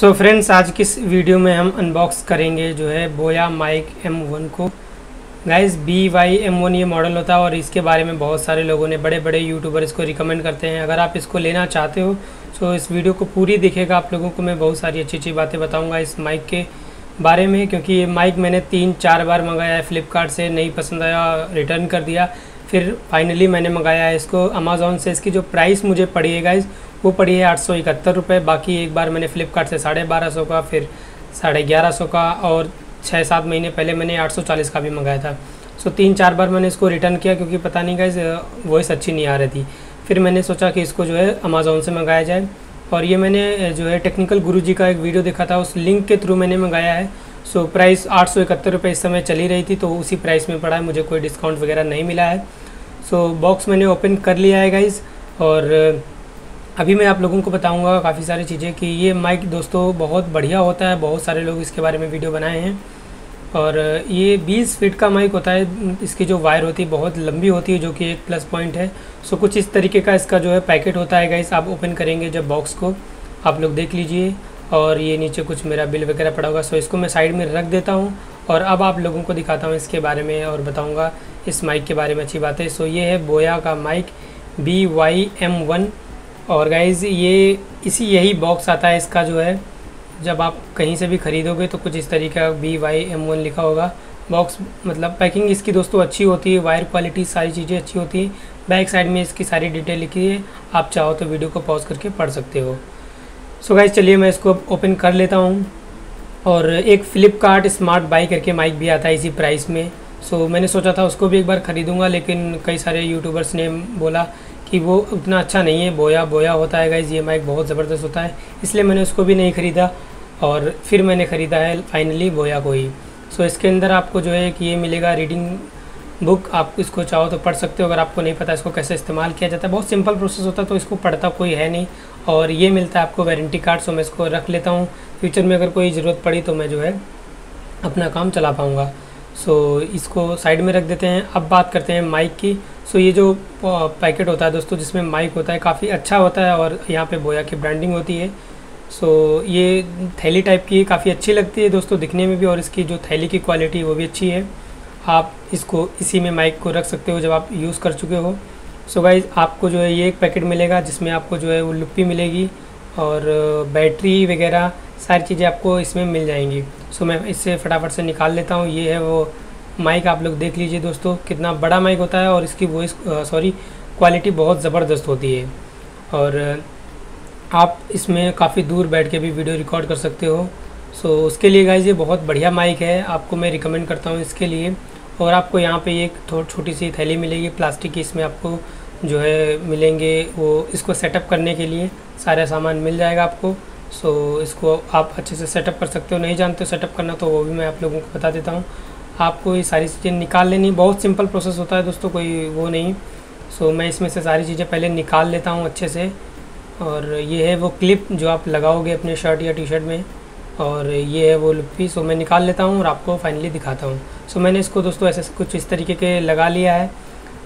So friends, आज की इस वीडियो में हम अनबॉक्स करेंगे जो है बोया माइक M1 को। गाइस BYM1 ये मॉडल होता है और इसके बारे में बहुत सारे लोगों ने, बड़े बड़े यूट्यूबर इसको रिकमेंड करते हैं। अगर आप इसको लेना चाहते हो तो इस वीडियो को पूरी देखिएगा। आप लोगों को मैं बहुत सारी अच्छी अच्छी बातें बताऊँगा इस माइक के बारे में, क्योंकि ये माइक मैंने 3-4 बार मंगाया है फ्लिपकार्ट से, नहीं पसंद आया, रिटर्न कर दिया। फिर फाइनली मैंने मंगाया है इसको अमेज़ॉन से। इसकी जो प्राइस मुझे पड़ी है गाइस, वो पड़ी है 871 रुपये। बाकी एक बार मैंने फ्लिपकार्ट से 1250 का, फिर 1150 का, और 6-7 महीने पहले मैंने 840 का भी मंगाया था। सो 3-4 बार मैंने इसको रिटर्न किया, क्योंकि पता नहीं गाइस वॉइस अच्छी नहीं आ रही थी। फिर मैंने सोचा कि इसको जो है अमेज़ॉन से मंगाया जाए, और ये मैंने जो है टेक्निकल गुरु जी का एक वीडियो देखा था, उस लिंक के थ्रू मैंने मंगाया है। सो प्राइस 871 रुपये इस समय चली रही थी, तो उसी प्राइस में पड़ा है, मुझे कोई डिस्काउंट वगैरह नहीं मिला है। सो बॉक्स मैंने ओपन कर लिया है गाइज़, और अभी मैं आप लोगों को बताऊंगा काफ़ी सारी चीज़ें कि ये माइक दोस्तों बहुत बढ़िया होता है। बहुत सारे लोग इसके बारे में वीडियो बनाए हैं, और ये 20 फीट का माइक होता है। इसकी जो वायर होती है बहुत लंबी होती है, जो कि एक प्लस पॉइंट है। सो कुछ इस तरीके का इसका जो है पैकेट होता है गाइस। आप ओपन करेंगे जब बॉक्स को, आप लोग देख लीजिए, और ये नीचे कुछ मेरा बिल वगैरह पड़ा होगा। सो इसको मैं साइड में रख देता हूँ, और अब आप लोगों को दिखाता हूँ इसके बारे में, और बताऊँगा इस माइक के बारे में अच्छी बातें। सो ये है बोया का माइक BYM1, और गाइज़ ये यही बॉक्स आता है इसका जो है। जब आप कहीं से भी खरीदोगे तो कुछ इस तरीके का BYM1 लिखा होगा बॉक्स, मतलब पैकिंग इसकी दोस्तों अच्छी होती है, वायर क्वालिटी सारी चीज़ें अच्छी होती है। बैक साइड में इसकी सारी डिटेल लिखी है, आप चाहो तो वीडियो को पॉज करके पढ़ सकते हो। सो गाइस चलिए मैं इसको ओपन कर लेता हूँ। और एक फ्लिपकार्ट स्मार्ट बाई करके माइक भी आता है इसी प्राइस में। सो मैंने सोचा था उसको भी एक बार ख़रीदूँगा, लेकिन कई सारे यूट्यूबर्स ने बोला कि वो उतना अच्छा नहीं है, बोया होता है गाइज़, ये माइक बहुत ज़बरदस्त होता है, इसलिए मैंने उसको भी नहीं ख़रीदा। और फिर मैंने ख़रीदा है फाइनली बोया को ही। सो इसके अंदर आपको जो है कि ये मिलेगा रीडिंग बुक, आप इसको चाहो तो पढ़ सकते हो। अगर आपको नहीं पता इसको कैसे इस्तेमाल किया जाता है, बहुत सिंपल प्रोसेस होता है, तो इसको पढ़ता कोई है नहीं। और ये मिलता है आपको वारंटी कार्ड, सो मैं इसको रख लेता हूँ, फ्यूचर में अगर कोई ज़रूरत पड़ी तो मैं जो है अपना काम चला पाऊँगा। सो इसको साइड में रख देते हैं। अब बात करते हैं माइक की। सो ये जो पैकेट होता है दोस्तों जिसमें माइक होता है, काफ़ी अच्छा होता है, और यहाँ पे बोया की ब्रांडिंग होती है। सो ये थैली टाइप की काफ़ी अच्छी लगती है दोस्तों दिखने में भी, और इसकी जो थैली की क्वालिटी वो भी अच्छी है। आप इसको इसी में माइक को रख सकते हो जब आप यूज़ कर चुके हो। सो गाइज़ आपको जो है ये एक पैकेट मिलेगा, जिसमें आपको जो है वो लुप्पी मिलेगी, और बैटरी वगैरह सारी चीज़ें आपको इसमें मिल जाएंगी। सो मैं इससे फटाफट से निकाल लेता हूँ। ये है वो माइक, आप लोग देख लीजिए दोस्तों कितना बड़ा माइक होता है, और इसकी वॉइस क्वालिटी बहुत ज़बरदस्त होती है। और आप इसमें काफ़ी दूर बैठ के भी वीडियो रिकॉर्ड कर सकते हो। सो उसके लिए गाइज़ ये बहुत बढ़िया माइक है, आपको मैं रिकमेंड करता हूँ इसके लिए। और आपको यहाँ पे एक छोटी सी थैली मिलेगी प्लास्टिक की, इसमें आपको जो है मिलेंगे वो इसको सेटअप करने के लिए सारा सामान मिल जाएगा आपको। सो इसको आप अच्छे से सेटअप कर सकते हो, नहीं जानते हो सेटअप करना तो वो भी मैं आप लोगों को बता देता हूँ। आपको ये सारी चीज़ें निकाल लेनी, बहुत सिंपल प्रोसेस होता है दोस्तों, कोई वो नहीं। सो मैं इसमें से सारी चीज़ें पहले निकाल लेता हूँ अच्छे से। और ये है वो क्लिप जो आप लगाओगे अपने शर्ट या टी शर्ट में, और ये है वो लुप्पी। सो मैं निकाल लेता हूँ और आपको फाइनली दिखाता हूँ। सो मैंने इसको दोस्तों ऐसे कुछ इस तरीके के लगा लिया है,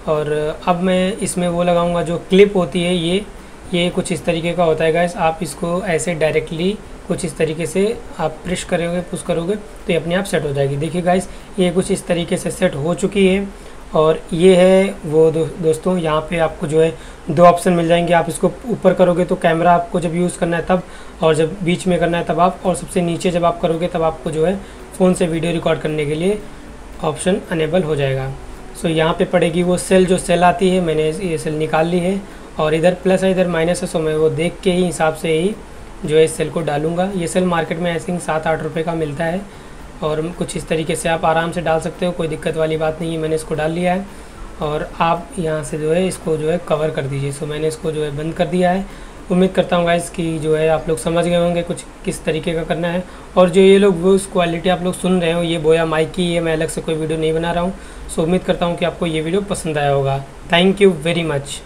और अब मैं इसमें वो लगाऊंगा जो क्लिप होती है। ये कुछ इस तरीके का होता है गाइस, आप इसको ऐसे डायरेक्टली कुछ इस तरीके से आप पुश करोगे तो ये अपने आप सेट हो जाएगी। देखिए गाइस ये कुछ इस तरीके से सेट हो चुकी है। और ये है वो दोस्तों यहाँ पे आपको जो है 2 ऑप्शन मिल जाएंगे। आप इसको ऊपर करोगे तो कैमरा आपको जब यूज़ करना है तब, और जब बीच में करना है तब आप, और सबसे नीचे जब आप करोगे तब आपको जो है फ़ोन से वीडियो रिकॉर्ड करने के लिए ऑप्शन अनेबल हो जाएगा। सो यहाँ पे पड़ेगी वो सेल, जो सेल आती है, मैंने ये सेल निकाल ली है, और इधर प्लस है इधर माइनस है। सो मैं वो देख के ही हिसाब से ही जो है इस सेल को डालूंगा। ये सेल मार्केट में आई थिंक 7-8 रुपये का मिलता है, और कुछ इस तरीके से आप आराम से डाल सकते हो, कोई दिक्कत वाली बात नहीं है। मैंने इसको डाल लिया है, और आप यहाँ से जो है इसको जो है कवर कर दीजिए। सो मैंने इसको जो है बंद कर दिया है। उम्मीद करता हूँ गाइस कि जो है आप लोग समझ गए होंगे कुछ किस तरीके का करना है। और जो ये लोग वो क्वालिटी आप लोग सुन रहे हो ये बोया माइक की, ये मैं अलग से कोई वीडियो नहीं बना रहा हूँ। सो उम्मीद करता हूँ कि आपको ये वीडियो पसंद आया होगा। Thank you very much.